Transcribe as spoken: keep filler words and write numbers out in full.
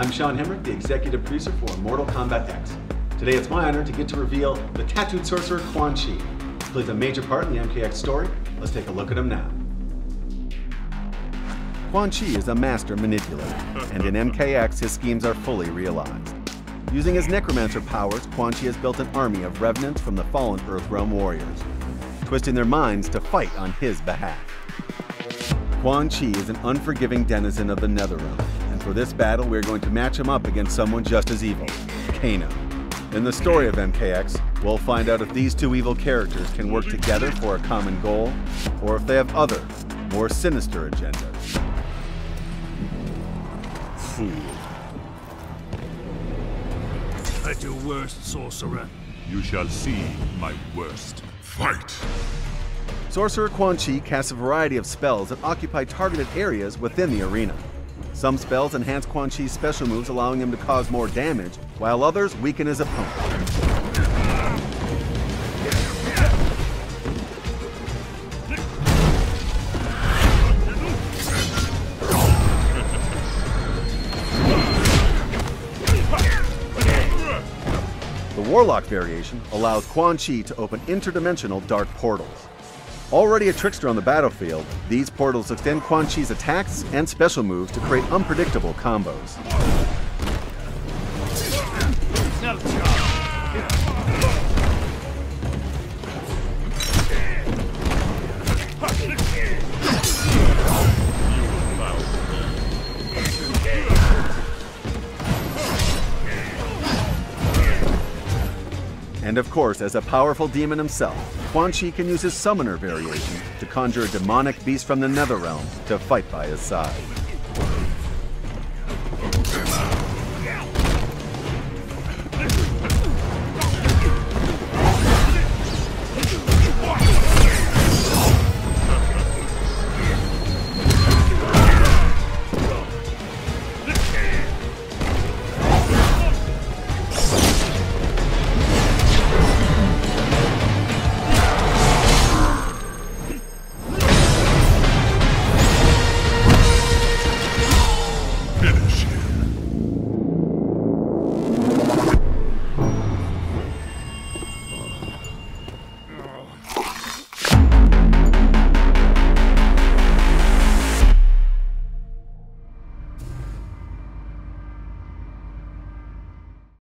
I'm Sean Hemrick, the executive producer for Mortal Kombat X. Today it's my honor to get to reveal the tattooed sorcerer Quan Chi. He plays a major part in the M K X story. Let's take a look at him now. Quan Chi is a master manipulator, and in M K X his schemes are fully realized. Using his necromancer powers, Quan Chi has built an army of revenants from the fallen Earthrealm warriors, twisting their minds to fight on his behalf. Quan Chi is an unforgiving denizen of the Netherrealm, and for this battle we are going to match him up against someone just as evil, Kano. In the story of M K X, we'll find out if these two evil characters can work together for a common goal, or if they have other, more sinister agendas. At your worst, sorcerer. You shall see my worst. Fight! Sorcerer Quan Chi casts a variety of spells that occupy targeted areas within the arena. Some spells enhance Quan Chi's special moves, allowing him to cause more damage, while others weaken his opponent. The Warlock variation allows Quan Chi to open interdimensional dark portals. Already a trickster on the battlefield, these portals extend Quan Chi's attacks and special moves to create unpredictable combos. And of course, as a powerful demon himself, Quan Chi can use his summoner variation to conjure a demonic beast from the Netherrealm to fight by his side.